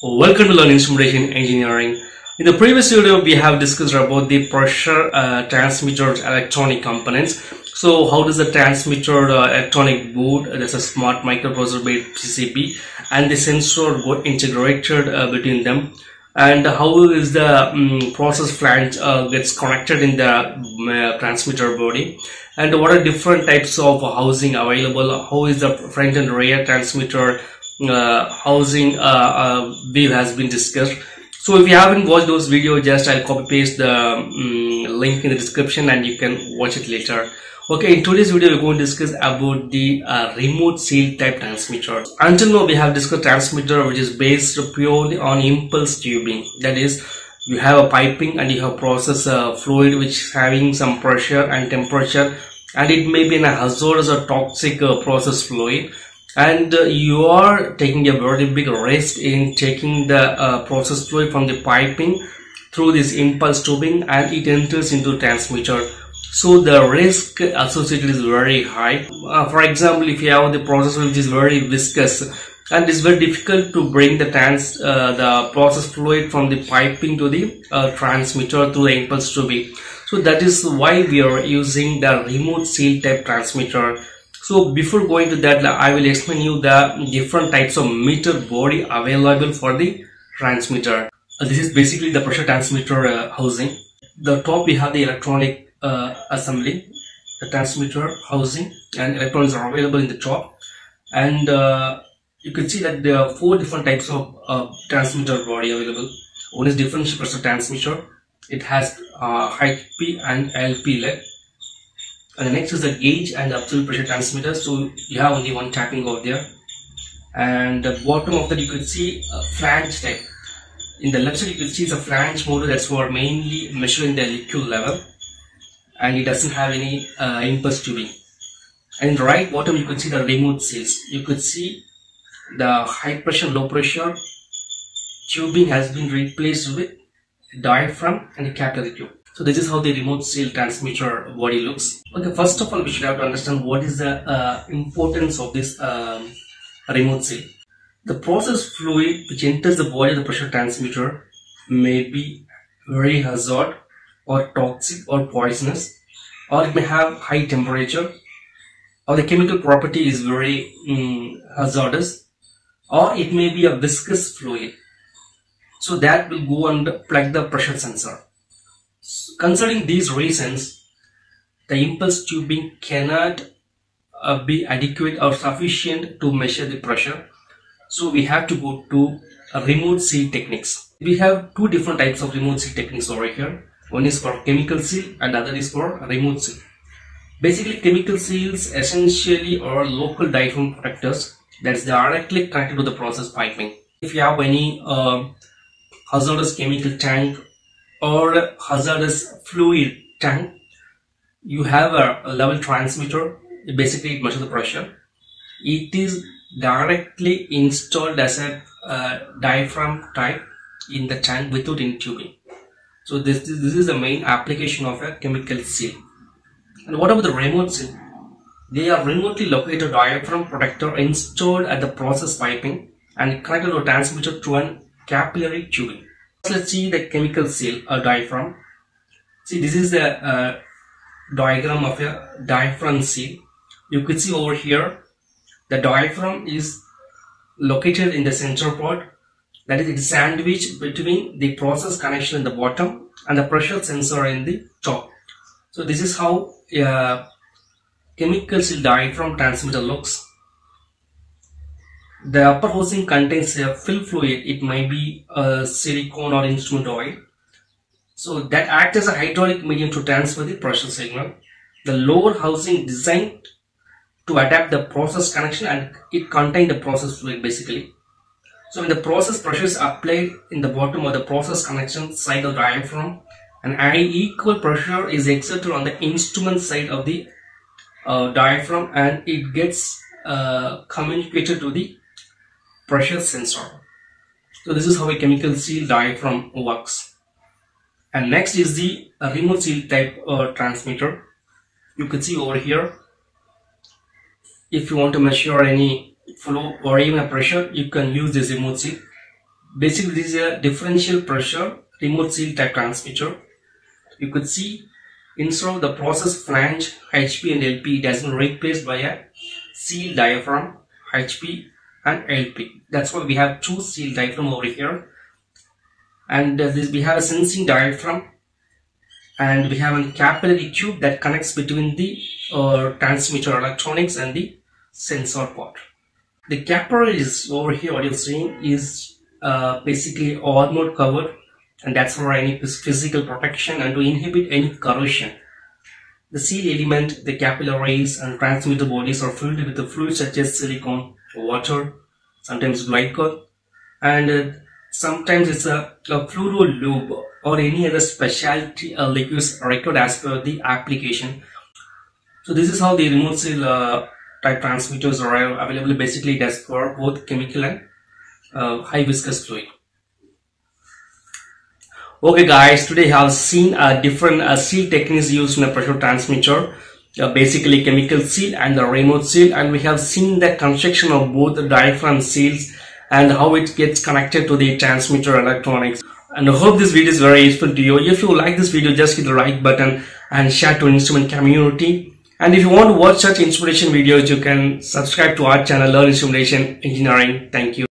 Welcome to Learn Instrumentation Engineering. In the previous video, we have discussed about the pressure transmitter electronic components. So how does the transmitter electronic board, that's a smart microprocessor based PCB, and the sensor got integrated between them, and how is the process flange gets connected in the transmitter body, and what are different types of housing available, how is the front and rear transmitter housing wheel has been discussed. So if you haven't watched those videos, just I'll copy paste the link in the description and you can watch it later. Okay, in today's video we're going to discuss about the remote seal type transmitter. Until now we have discussed transmitter which is based purely on impulse tubing, that is, you have a piping and you have process fluid which having some pressure and temperature, and it may be in a hazardous or toxic process fluid, and you are taking a very big risk in taking the process fluid from the piping through this impulse tubing and it enters into transmitter. So the risk associated is very high. For example, if you have the process fluid which is very viscous and it's very difficult to bring the process fluid from the piping to the transmitter through the impulse tubing. So that is why we are using the remote seal type transmitter. So before going to that, I will explain you the different types of meter body available for the transmitter. This is basically the pressure transmitter housing. The top we have the electronic assembly, the transmitter housing, and electrons are available in the top. And you can see that there are four different types of transmitter body available. One is differential pressure transmitter. It has high P and LP leg. And the next is the gauge and absolute pressure transmitter, so you have only one tapping over there. And the bottom of that you can see a flange type. In the left side you can see the flange motor, that's for mainly measuring the liquid level, and it doesn't have any impulse tubing. And in the right bottom you can see the remote seals. You could see the high pressure, low pressure tubing has been replaced with diaphragm and a capillary tube. So this is how the remote seal transmitter body looks. Okay, first of all we should have to understand what is the importance of this remote seal. The process fluid which enters the body of the pressure transmitter may be very hazard or toxic or poisonous, or it may have high temperature, or the chemical property is very hazardous, or it may be a viscous fluid. So that will go and plug the pressure sensor. Considering these reasons, the impulse tubing cannot be adequate or sufficient to measure the pressure. So we have to go to remote seal techniques. We have two different types of remote seal techniques over here. One is for chemical seal and other is for remote seal. Basically, chemical seals essentially are local diaphragm protectors that is directly connected to the process piping. If you have any hazardous chemical tank or hazardous fluid tank, you have a level transmitter. Basically it measures the pressure. It is directly installed as a diaphragm type in the tank without any tubing. So this is the main application of a chemical seal. And what about the remote seal? They are remotely located diaphragm protector installed at the process piping and connected to a transmitter through a capillary tubing. Let's see the chemical seal or diaphragm. See, this is the diagram of a diaphragm seal. You could see over here the diaphragm is located in the center part, that is, it is sandwiched between the process connection in the bottom and the pressure sensor in the top. So this is how chemical seal diaphragm transmitter looks. The upper housing contains a fill fluid. It might be silicone or instrument oil, so that acts as a hydraulic medium to transfer the pressure signal. The lower housing designed to adapt the process connection, and it contains the process fluid basically. So when the process pressure is applied in the bottom of the process connection side of the diaphragm, and equal pressure is exerted on the instrument side of the diaphragm, and it gets communicated to the pressure sensor. So this is how a chemical seal diaphragm works. And next is the remote seal type transmitter. You can see over here, if you want to measure any flow or even a pressure, you can use this remote seal. Basically, this is a differential pressure remote seal type transmitter. You could see instead of the process flange HP and LP, it has been replaced by a seal diaphragm HP and LP. That's why we have two seal diaphragm over here, and we have a sensing diaphragm, and we have a capillary tube that connects between the transmitter electronics and the sensor part. The capillaries over here, what you're seeing is basically armored covered, and that's for any physical protection and to inhibit any corrosion. The seal element, the capillaries and transmitter bodies are filled with the fluids such as silicone, water, sometimes glycol, and sometimes it's a fluorolube or any other specialty liquids required as per the application. So this is how the remote seal type transmitters are available. Basically, it is for both chemical and high viscous fluid. Okay guys, today I have seen different seal techniques used in a pressure transmitter, basically chemical seal and the remote seal, and we have seen the construction of both the diaphragm seals and how it gets connected to the transmitter electronics. And I hope this video is very useful to you. If you like this video, just hit the like button and share to instrument community. And if you want to watch such instrumentation videos, you can subscribe to our channel Learn Instrumentation Engineering. Thank you.